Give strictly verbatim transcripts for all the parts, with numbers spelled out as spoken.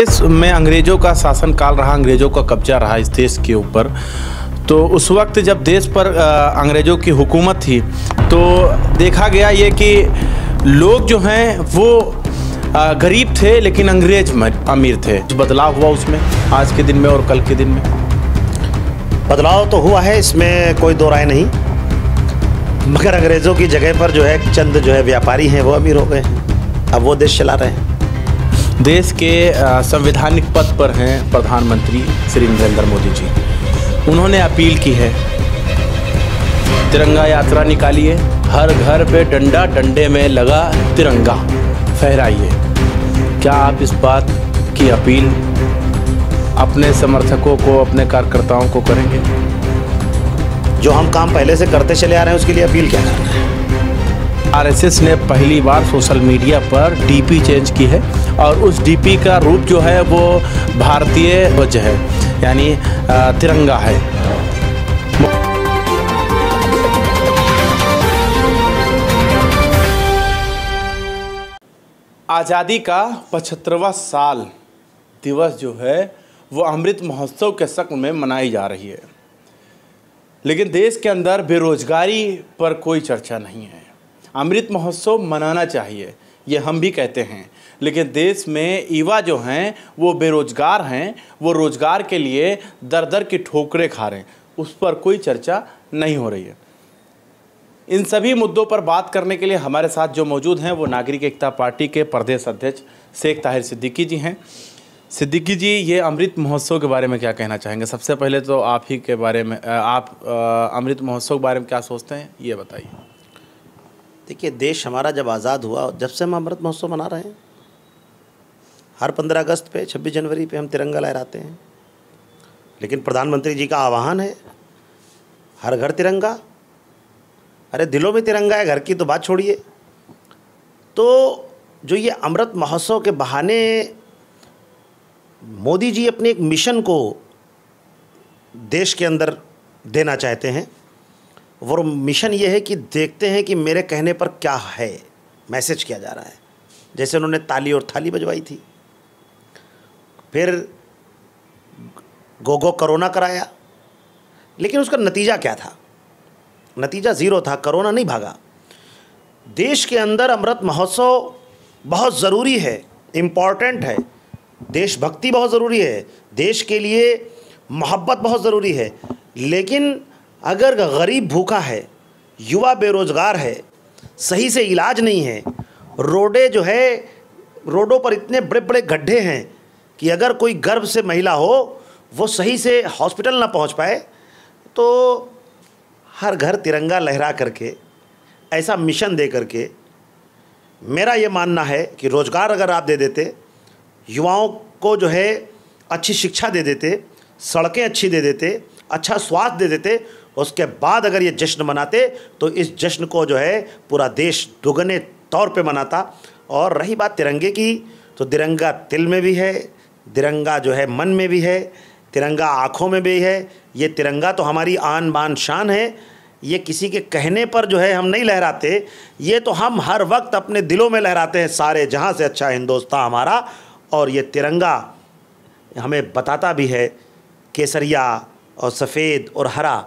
देश में अंग्रेजों का शासनकाल रहा, अंग्रेजों का कब्जा रहा इस देश के ऊपर। तो उस वक्त जब देश पर अंग्रेजों की हुकूमत थी तो देखा गया ये कि लोग जो हैं वो गरीब थे लेकिन अंग्रेज अमीर थे। बदलाव हुआ उसमें आज के दिन में और कल के दिन में बदलाव तो हुआ है, इसमें कोई दो राय नहीं, मगर अंग्रेज़ों की जगह पर जो है चंद जो है व्यापारी हैं वो अमीर हो गए हैं, अब वो देश चला रहे हैं। देश के संवैधानिक पद पर हैं प्रधानमंत्री श्री नरेंद्र मोदी जी, उन्होंने अपील की है, तिरंगा यात्रा निकाली है, हर घर पे डंडा, डंडे में लगा तिरंगा फहराइए। क्या आप इस बात की अपील अपने समर्थकों को, अपने कार्यकर्ताओं को करेंगे? जो हम काम पहले से करते चले आ रहे हैं उसके लिए अपील क्या करना है? आरएसएस ने पहली बार सोशल मीडिया पर डीपी चेंज की है और उस डीपी का रूप जो है वो भारतीय ध्वज है, यानी तिरंगा है। आज़ादी का पचहत्तरवां साल दिवस जो है वो अमृत महोत्सव के शक्ल में मनाई जा रही है, लेकिन देश के अंदर बेरोजगारी पर कोई चर्चा नहीं है। अमृत महोत्सव मनाना चाहिए ये हम भी कहते हैं, लेकिन देश में युवा जो हैं वो बेरोजगार हैं, वो रोजगार के लिए दर दर की ठोकरें खा रहे हैं, उस पर कोई चर्चा नहीं हो रही है। इन सभी मुद्दों पर बात करने के लिए हमारे साथ जो मौजूद हैं वो नागरिक एकता पार्टी के प्रदेश अध्यक्ष शेख ताहिर सिद्दीकी जी हैं। सिद्दीकी जी, ये अमृत महोत्सव के बारे में क्या कहना चाहेंगे? सबसे पहले तो आप ही के बारे में, आप अमृत महोत्सव के बारे में क्या सोचते हैं ये बताइए। देखिए, देश हमारा जब आज़ाद हुआ जब से हम अमृत महोत्सव मना रहे हैं, हर पंद्रह अगस्त पे, छब्बीस जनवरी पे हम तिरंगा लहराते हैं, लेकिन प्रधानमंत्री जी का आह्वान है हर घर तिरंगा। अरे दिलों में तिरंगा है, घर की तो बात छोड़िए। तो जो ये अमृत महोत्सव के बहाने मोदी जी अपने एक मिशन को देश के अंदर देना चाहते हैं, वो मिशन ये है कि देखते हैं कि मेरे कहने पर क्या है, मैसेज किया जा रहा है। जैसे उन्होंने ताली और थाली बजवाई थी, फिर गो गो कोरोना कराया, लेकिन उसका नतीजा क्या था? नतीजा ज़ीरो था, कोरोना नहीं भागा। देश के अंदर अमृत महोत्सव बहुत ज़रूरी है, इम्पॉर्टेंट है, देशभक्ति बहुत ज़रूरी है, देश के लिए मोहब्बत बहुत ज़रूरी है, लेकिन अगर गरीब भूखा है, युवा बेरोजगार है, सही से इलाज नहीं है, रोडे जो है रोडों पर इतने बड़े बड़े गड्ढे हैं कि अगर कोई गर्भ से महिला हो वो सही से हॉस्पिटल ना पहुंच पाए, तो हर घर तिरंगा लहरा करके ऐसा मिशन दे करके मेरा ये मानना है कि रोज़गार अगर आप दे देते, युवाओं को जो है अच्छी शिक्षा दे देते, सड़कें अच्छी दे देते, अच्छा स्वास्थ्य दे देते, उसके बाद अगर ये जश्न मनाते तो इस जश्न को जो है पूरा देश दुगने तौर पे मनाता। और रही बात तिरंगे की, तो तिरंगा दिल में भी है, तिरंगा जो है मन में भी है, तिरंगा आँखों में भी है। ये तिरंगा तो हमारी आन बान शान है, ये किसी के कहने पर जो है हम नहीं लहराते, ये तो हम हर वक्त अपने दिलों में लहराते हैं, सारे जहाँ से अच्छा हिंदुस्तान हमारा। और ये तिरंगा हमें बताता भी है, केसरिया और सफ़ेद और हरा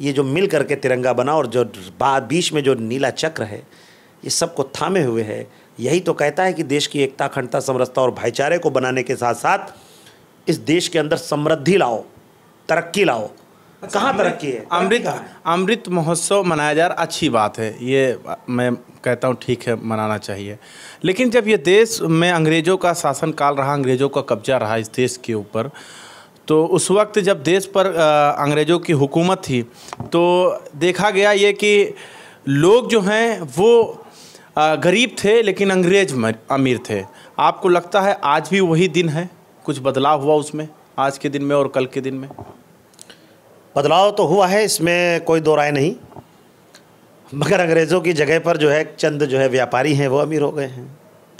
ये जो मिल करके तिरंगा बना, और जो बाद बीच में जो नीला चक्र है ये सबको थामे हुए है। यही तो कहता है कि देश की एकता, अखंडता, समरसता और भाईचारे को बनाने के साथ साथ इस देश के अंदर समृद्धि लाओ, तरक्की लाओ। अच्छा, कहाँ तरक्की है? अमृत अमृत महोत्सव मनाया जा रहा, अच्छी बात है, ये मैं कहता हूँ ठीक है, मनाना चाहिए, लेकिन जब ये देश में अंग्रेज़ों का शासनकाल रहा, अंग्रेज़ों का कब्जा रहा इस देश के ऊपर, तो उस वक्त जब देश पर अंग्रेज़ों की हुकूमत थी तो देखा गया ये कि लोग जो हैं वो गरीब थे लेकिन अंग्रेज अमीर थे। आपको लगता है आज भी वही दिन है? कुछ बदलाव हुआ उसमें आज के दिन में और कल के दिन में? बदलाव तो हुआ है, इसमें कोई दो राय नहीं, मगर अंग्रेज़ों की जगह पर जो है चंद जो है व्यापारी हैं वो अमीर हो गए हैं,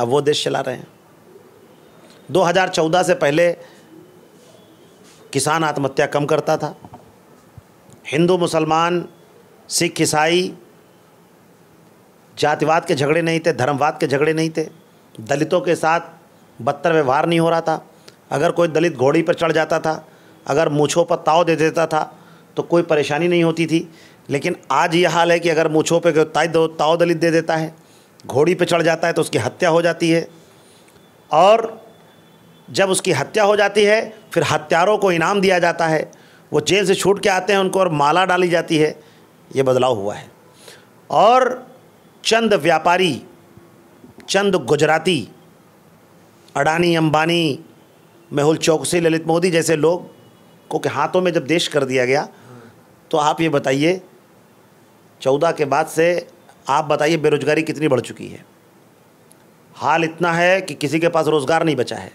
अब वो देश चला रहे हैं। दो हज़ार चौदह से पहले किसान आत्महत्या कम करता था, हिंदू मुसलमान सिख ईसाई जातिवाद के झगड़े नहीं थे, धर्मवाद के झगड़े नहीं थे, दलितों के साथ बदतर व्यवहार नहीं हो रहा था। अगर कोई दलित घोड़ी पर चढ़ जाता था, अगर मूँछों पर ताव दे देता था तो कोई परेशानी नहीं होती थी। लेकिन आज यह हाल है कि अगर मूँछों पर कोई ताव दलित दे देता है, घोड़ी पर चढ़ जाता है तो उसकी हत्या हो जाती है। और जब उसकी हत्या हो जाती है फिर हत्यारों को इनाम दिया जाता है, वो जेल से छूट के आते हैं, उनको और माला डाली जाती है। ये बदलाव हुआ है। और चंद व्यापारी, चंद गुजराती, अडानी, अम्बानी, मेहुल चौकसी, ललित मोदी जैसे लोग को के हाथों में जब देश कर दिया गया तो आप ये बताइए, चौदह के बाद से आप बताइए बेरोजगारी कितनी बढ़ चुकी है। हाल इतना है कि किसी के पास रोज़गार नहीं बचा है।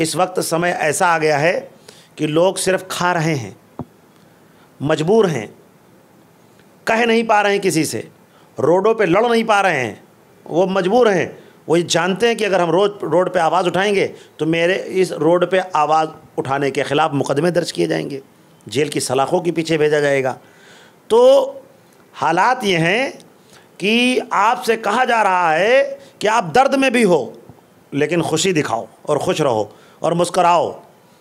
इस वक्त समय ऐसा आ गया है कि लोग सिर्फ खा रहे हैं, मजबूर हैं, कह नहीं पा रहे हैं किसी से, रोडों पे लड़ नहीं पा रहे हैं, वो मजबूर हैं। वो ये जानते हैं कि अगर हम रोज रोड पे आवाज़ उठाएंगे तो मेरे इस रोड पे आवाज़ उठाने के ख़िलाफ़ मुकदमे दर्ज किए जाएंगे, जेल की सलाखों के पीछे भेजा जाएगा। तो हालात ये हैं कि आपसे कहा जा रहा है कि आप दर्द में भी हो लेकिन खुशी दिखाओ और खुश रहो और मुस्कराओ।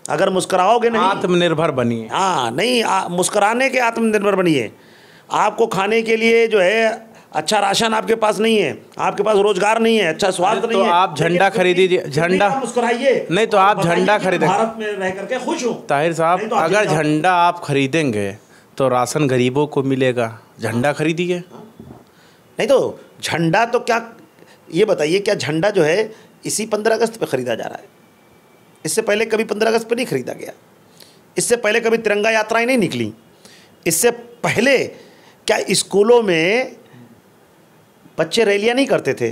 अगर मुस्कराओगे नहीं, आत्मनिर्भर बनिए। हाँ नहीं, मुस्कराने के आत्मनिर्भर बनिए। आपको खाने के लिए जो है अच्छा राशन आपके पास नहीं है, आपके पास रोजगार नहीं है, अच्छा स्वास्थ्य नहीं है, तो आप झंडा खरीदिए, झंडा मुस्कुराइए। नहीं तो आप झंडा खरीदें, भारत में रह करके खुश हो। ताहिर साहब, अगर झंडा आप खरीदेंगे तो राशन गरीबों को मिलेगा, झंडा खरीदिए। नहीं तो झंडा तो क्या, ये बताइए क्या झंडा जो है इसी पंद्रह अगस्त पे ख़रीदा जा रहा है? इससे पहले कभी पंद्रह अगस्त पे नहीं ख़रीदा गया, इससे पहले कभी तिरंगा यात्राएं नहीं निकली, इससे पहले क्या स्कूलों में बच्चे रैलियां नहीं करते थे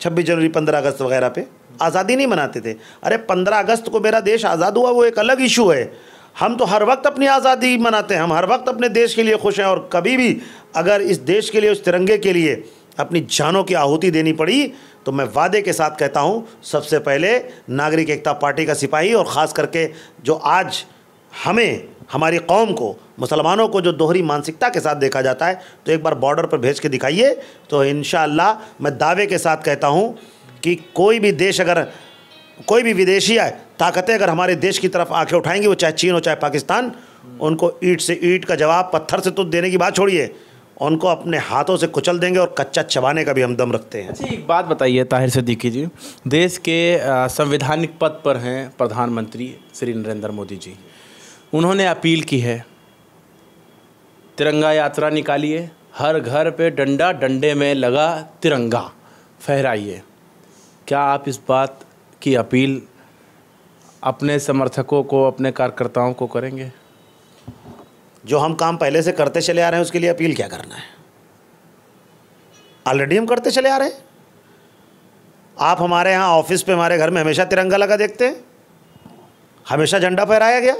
छब्बीस जनवरी, पंद्रह अगस्त वगैरह पे? आज़ादी नहीं मनाते थे? अरे पंद्रह अगस्त को मेरा देश आज़ाद हुआ, वो एक अलग इशू है। हम तो हर वक्त अपनी आज़ादी मनाते हैं, हम हर वक्त अपने देश के लिए खुश हैं, और कभी भी अगर इस देश के लिए, उस तिरंगे के लिए अपनी जानों की आहुति देनी पड़ी तो मैं वादे के साथ कहता हूँ, सबसे पहले नागरिक एकता पार्टी का सिपाही, और ख़ास करके जो आज हमें, हमारी कौम को, मुसलमानों को जो दोहरी मानसिकता के साथ देखा जाता है, तो एक बार बॉर्डर पर भेज के दिखाइए। तो इंशाअल्लाह मैं दावे के साथ कहता हूँ कि कोई भी देश, अगर कोई भी विदेशी ताकतें अगर हमारे देश की तरफ आंखें उठाएंगी, वो चाहे चीन हो चाहे पाकिस्तान, उनको ईंट से ईंट का जवाब, पत्थर से तो देने की बात छोड़िए, उनको अपने हाथों से कुचल देंगे, और कच्चा चबाने का भी हम दम रखते हैं। अच्छा, एक बात बताइए ताहिर सिद्दीकी जी, देश के संवैधानिक पद पर हैं प्रधानमंत्री श्री नरेंद्र मोदी जी, उन्होंने अपील की है, तिरंगा यात्रा निकालिए, हर घर पे डंडा, डंडे में लगा तिरंगा फहराइए। क्या आप इस बात की अपील अपने समर्थकों को, अपने कार्यकर्ताओं को करेंगे? जो हम काम पहले से करते चले आ रहे हैं उसके लिए अपील क्या करना है, ऑलरेडी हम करते चले आ रहे हैं। आप हमारे यहाँ ऑफिस पे, हमारे घर में हमेशा तिरंगा लगा देखते हैं, हमेशा झंडा फहराया गया।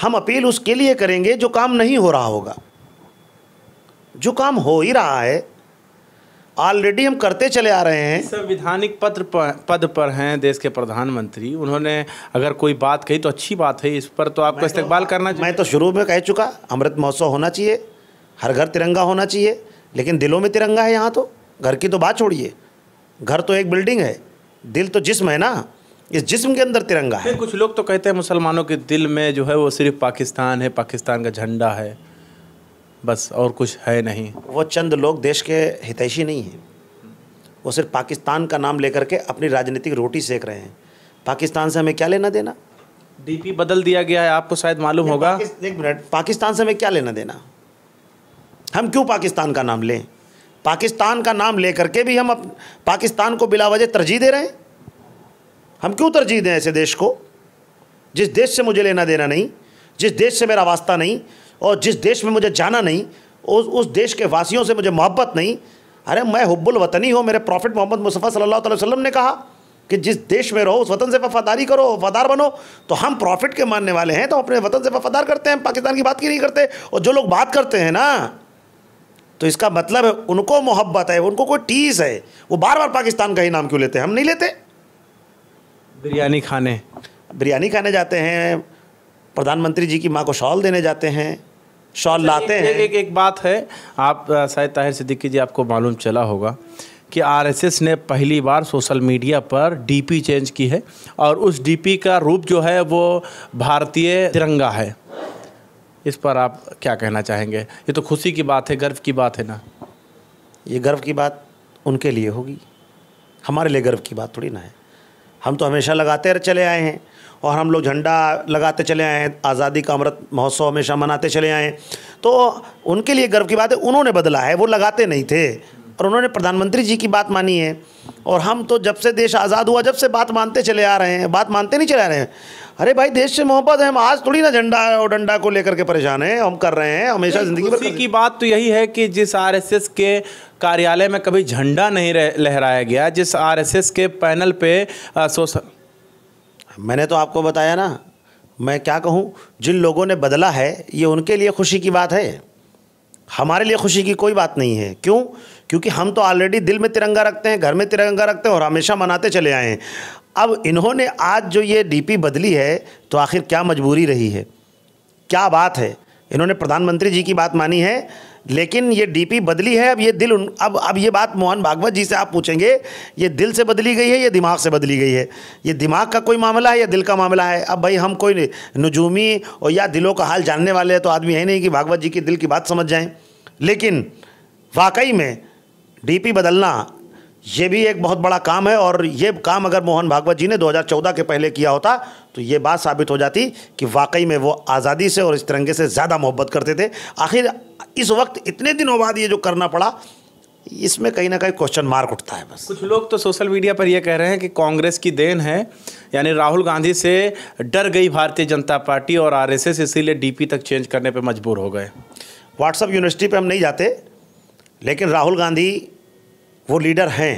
हम अपील उसके लिए करेंगे जो काम नहीं हो रहा होगा, जो काम हो ही रहा है ऑलरेडी हम करते चले आ रहे हैं। संवैधानिक पद पर पद पर हैं देश के प्रधानमंत्री, उन्होंने अगर कोई बात कही तो अच्छी बात है, इस पर तो आपको इस्तेमाल करना चाहिए। मैं तो शुरू में कह चुका, अमृत महोत्सव होना चाहिए, हर घर तिरंगा होना चाहिए, लेकिन दिलों में तिरंगा है। यहाँ तो घर की तो बात छोड़िए, घर तो एक बिल्डिंग है, दिल तो जिस्म है ना, इस जिस्म के अंदर तिरंगा है। कुछ लोग तो कहते हैं मुसलमानों के दिल में जो है वो सिर्फ पाकिस्तान है, पाकिस्तान का झंडा है, बस और कुछ है नहीं। वो चंद लोग देश के हितैषी नहीं हैं, वो सिर्फ पाकिस्तान का नाम लेकर के अपनी राजनीतिक रोटी सेक रहे हैं। पाकिस्तान से हमें क्या लेना देना? डीपी बदल दिया गया है, आपको शायद मालूम होगा। एक मिनट, पाकिस्तान से हमें क्या लेना देना? हम क्यों पाकिस्तान का नाम लें? पाकिस्तान का नाम ले करके भी हम पाकिस्तान को बिलावजह तरजीह दे रहे हैं। हम क्यों तरजीह दें ऐसे देश को जिस देश से मुझे लेना देना नहीं, जिस देश से मेरा वास्ता नहीं, और जिस देश में मुझे जाना नहीं, उस उस देश के वासियों से मुझे मोहब्बत नहीं। अरे मैं हुब्बुल वतनी हूँ। मेरे प्रॉफिट मोहम्मद मुस्तफ़ा सल्लल्लाहु अलैहि वसल्लम ने कहा कि जिस देश में रहो उस वतन से वफादारी करो, वफादार बनो। तो हम प्रॉफिट के मानने वाले हैं, तो अपने वतन से वफादार करते हैं, पाकिस्तान की बात की नहीं करते। और जो लोग बात करते हैं ना, तो इसका मतलब है उनको मोहब्बत है, उनको कोई टीस है। वो बार बार पाकिस्तान का ही नाम क्यों लेते हैं? हम नहीं लेते। बिरयानी खाने बिरयानी खाने जाते हैं, प्रधानमंत्री जी की माँ को शॉल देने जाते हैं, शॉल लाते हैं। एक, एक एक बात है, आप शायद ताहिर सिद्दीकी जी आपको मालूम चला होगा कि आरएसएस ने पहली बार सोशल मीडिया पर डीपी चेंज की है और उस डीपी का रूप जो है वो भारतीय तिरंगा है। इस पर आप क्या कहना चाहेंगे? ये तो खुशी की बात है, गर्व की बात है ना। ये गर्व की बात उनके लिए होगी, हमारे लिए गर्व की बात थोड़ी ना है। हम तो हमेशा लगाते चले आए हैं और हम लोग झंडा लगाते चले आए हैं, आज़ादी का अमृत महोत्सव हमेशा मनाते चले आए हैं। तो उनके लिए गर्व की बात है, उन्होंने बदला है, वो लगाते नहीं थे और उन्होंने प्रधानमंत्री जी की बात मानी है। और हम तो जब से देश आज़ाद हुआ जब से बात मानते चले आ रहे हैं, बात मानते नहीं चले आ रहे हैं। अरे भाई, देश से मोहब्बत है, हम आज थोड़ी ना झंडा और डंडा को लेकर के परेशान हैं, हम कर रहे हैं हमेशा जिंदगी भर। की बात तो यही है कि जिस आरएसएस के कार्यालय में कभी झंडा नहीं लहराया गया, जिस आरएसएस के पैनल पे सोशल, मैंने तो आपको बताया ना, मैं क्या कहूँ, जिन लोगों ने बदला है ये उनके लिए खुशी की बात है, हमारे लिए खुशी की कोई बात नहीं है। क्यों? क्योंकि हम तो ऑलरेडी दिल में तिरंगा रखते हैं, घर में तिरंगा रखते हैं और हमेशा मनाते चले आए हैं। अब इन्होंने आज जो ये डीपी बदली है तो आखिर क्या मजबूरी रही है, क्या बात है। इन्होंने प्रधानमंत्री जी की बात मानी है लेकिन ये डीपी बदली है। अब ये दिल उन, अब अब ये बात मोहन भागवत जी से आप पूछेंगे, ये दिल से बदली गई है या दिमाग से बदली गई है, ये दिमाग का कोई मामला है या दिल का मामला है। अब भाई हम कोई नजूमी और या दिलों का हाल जानने वाले तो आदमी है नहीं कि भागवत जी की दिल की बात समझ जाएँ। लेकिन वाकई में डीपी बदलना ये भी एक बहुत बड़ा काम है और ये काम अगर मोहन भागवत जी ने दो हज़ार चौदह के पहले किया होता तो ये बात साबित हो जाती कि वाकई में वो आज़ादी से और इस तिरंगे से ज़्यादा मोहब्बत करते थे। आखिर इस वक्त इतने दिनों बाद ये जो करना पड़ा, इसमें कहीं ना कहीं क्वेश्चन मार्क उठता है। बस कुछ लोग तो सोशल मीडिया पर यह कह रहे हैं कि कांग्रेस की देन है, यानी राहुल गांधी से डर गई भारतीय जनता पार्टी और आरएसएस इसीलिए डीपी तक चेंज करने पर मजबूर हो गए। व्हाट्सअप यूनिवर्सिटी पर हम नहीं जाते लेकिन राहुल गांधी वो लीडर हैं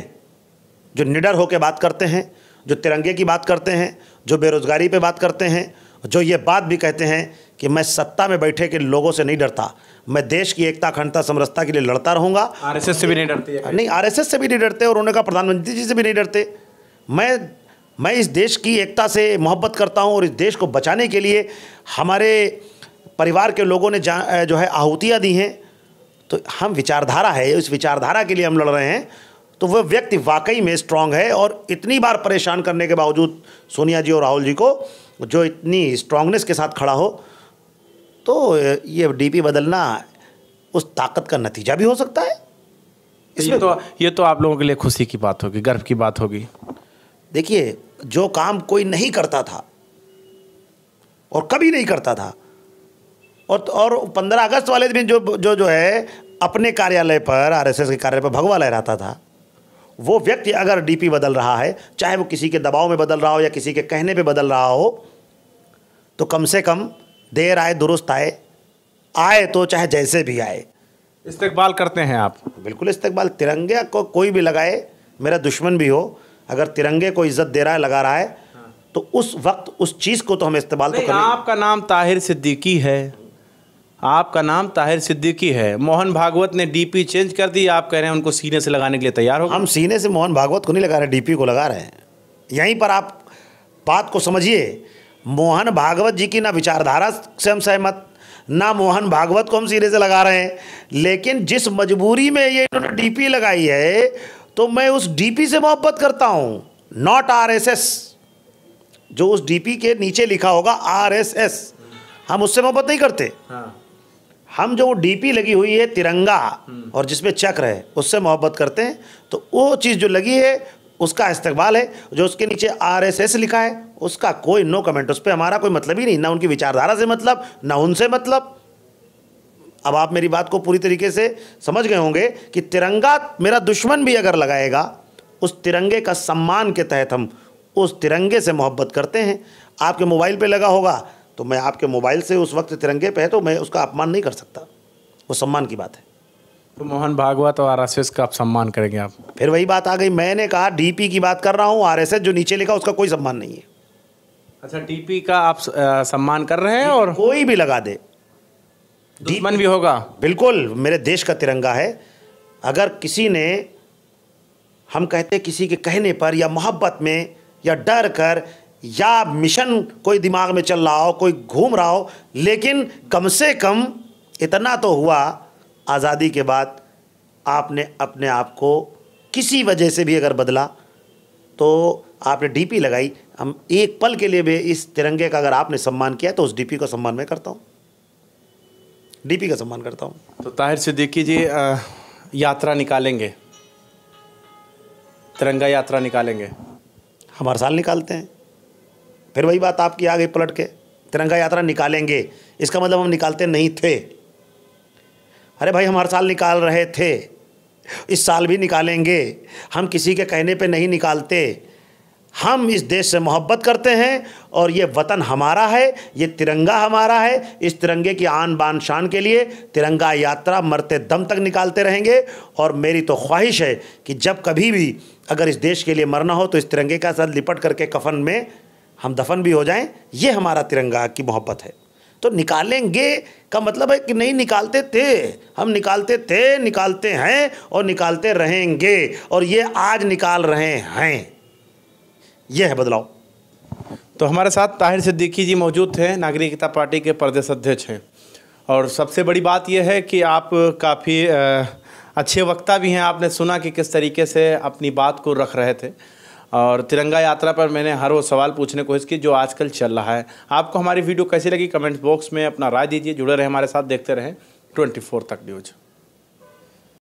जो निडर होकर बात करते हैं, जो तिरंगे की बात करते हैं, जो बेरोज़गारी पे बात करते हैं, जो ये बात भी कहते हैं कि मैं सत्ता में बैठे के लोगों से नहीं डरता, मैं देश की एकता अखंडता समरसता के लिए लड़ता रहूँगा। आरएसएस से भी नहीं डरते, नहीं आरएसएस से भी नहीं डरते और उन्होंने कहा प्रधानमंत्री जी से भी नहीं डरते। मैं मैं इस देश की एकता से मोहब्बत करता हूँ और इस देश को बचाने के लिए हमारे परिवार के लोगों ने जो है आहुतियाँ दी हैं। तो हम विचारधारा है, उस विचारधारा के लिए हम लड़ रहे हैं। तो वह व्यक्ति वाकई में स्ट्रांग है और इतनी बार परेशान करने के बावजूद सोनिया जी और राहुल जी को जो इतनी स्ट्रांगनेस के साथ खड़ा हो, तो ये डीपी बदलना उस ताकत का नतीजा भी हो सकता है। इसमें तो ये तो आप लोगों के लिए खुशी की बात होगी, गर्व की बात होगी। देखिए, जो काम कोई नहीं करता था और कभी नहीं करता था और और पंद्रह अगस्त वाले दिन जो जो जो है अपने कार्यालय पर, आरएसएस के कार्यालय पर भगवा लहराता था, वो व्यक्ति अगर डीपी बदल रहा है, चाहे वो किसी के दबाव में बदल रहा हो या किसी के कहने पे बदल रहा हो, तो कम से कम देर आए दुरुस्त आए, आए तो चाहे जैसे भी आए। इस्तकबाल करते हैं आप? बिल्कुल इस्तकबाल। तिरंगे को कोई भी लगाए, मेरा दुश्मन भी हो, अगर तिरंगे को इज्जत दे रहा है, लगा रहा है, तो उस वक्त उस चीज़ को तो हम इस्तेमाल तो करें। आपका नाम ताहिर सिद्दीकी है, आपका नाम ताहिर सिद्दीकी है, मोहन भागवत ने डीपी चेंज कर दी, आप कह रहे हैं उनको सीने से लगाने के लिए तैयार हो? हम सीने से मोहन भागवत को नहीं लगा रहे, डीपी को लगा रहे हैं। यहीं पर आप बात को समझिए, मोहन भागवत जी की ना विचारधारा से हम सहमत, ना मोहन भागवत को हम सीने से लगा रहे हैं, लेकिन जिस मजबूरी में ये इन्होंने डीपी लगाई है तो मैं उस डीपी से मोहब्बत करता हूँ, नॉट आरएसएस। जो उस डीपी के नीचे लिखा होगा आरएसएस, हम उससे मोहब्बत नहीं करते। हाँ। हम जो डीपी लगी हुई है तिरंगा और जिसमें चक्र है, उससे मोहब्बत करते हैं। तो वो चीज़ जो लगी है उसका इस्तकबाल है, जो उसके नीचे आरएसएस लिखा है उसका कोई नो कमेंट, उस पर हमारा कोई मतलब ही नहीं, ना उनकी विचारधारा से मतलब, ना उनसे मतलब। अब आप मेरी बात को पूरी तरीके से समझ गए होंगे कि तिरंगा मेरा दुश्मन भी अगर लगाएगा, उस तिरंगे का सम्मान के तहत हम उस तिरंगे से मोहब्बत करते हैं। आपके मोबाइल पर लगा होगा तो मैं आपके मोबाइल से उस वक्त तिरंगे पे है तो मैं उसका अपमान नहीं कर सकता, वो सम्मान की बात है। तो मोहन भागवत और आरएसएस का आप सम्मान करेंगे? आप फिर वही बात आ गई, मैंने कहा डीपी की बात कर रहा हूँ, आरएसएस जो नीचे लिखा उसका कोई सम्मान नहीं है। अच्छा, डीपी का आप आ, सम्मान कर रहे हैं और कोई भी लगा दे दुश्मन भी होगा? बिल्कुल, मेरे देश का तिरंगा है। अगर किसी ने, हम कहते किसी के कहने पर या मोहब्बत में या डर कर या मिशन कोई दिमाग में चल रहा हो, कोई घूम रहा हो, लेकिन कम से कम इतना तो हुआ आज़ादी के बाद आपने अपने आप को किसी वजह से भी अगर बदला तो आपने डीपी लगाई, हम एक पल के लिए भी इस तिरंगे का अगर आपने सम्मान किया तो उस डीपी का सम्मान मैं करता हूँ, डीपी का सम्मान करता हूँ। तो ताहिर सिद्दीकी जी आ, यात्रा निकालेंगे, तिरंगा यात्रा निकालेंगे? हम हर साल निकालते हैं। फिर वही बात आपकी आ गई पलट के, तिरंगा यात्रा निकालेंगे, इसका मतलब हम निकालते नहीं थे। अरे भाई, हम हर साल निकाल रहे थे, इस साल भी निकालेंगे। हम किसी के कहने पे नहीं निकालते, हम इस देश से मोहब्बत करते हैं और ये वतन हमारा है, ये तिरंगा हमारा है। इस तिरंगे की आन बान शान के लिए तिरंगा यात्रा मरते दम तक निकालते रहेंगे। और मेरी तो ख्वाहिश है कि जब कभी भी अगर इस देश के लिए मरना हो तो इस तिरंगे का साथ लिपट करके कफन में हम दफन भी हो जाएं। ये हमारा तिरंगा की मोहब्बत है। तो निकालेंगे का मतलब है कि नहीं निकालते थे, हम निकालते थे, निकालते हैं और निकालते रहेंगे, और ये आज निकाल रहे हैं। यह है बदलाव। तो हमारे साथ ताहिर सिद्दीकी जी मौजूद थे, नागरिक एकता पार्टी के प्रदेश अध्यक्ष हैं। और सबसे बड़ी बात यह है कि आप काफ़ी अच्छे वक्ता भी हैं। आपने सुना कि किस तरीके से अपनी बात को रख रहे थे, और तिरंगा यात्रा पर मैंने हर वो सवाल पूछने की कोशिश की जो आजकल चल रहा है। आपको हमारी वीडियो कैसी लगी, कमेंट बॉक्स में अपना राय दीजिए। जुड़े रहे हमारे साथ, देखते रहें ट्वेंटी फोर तक न्यूज़।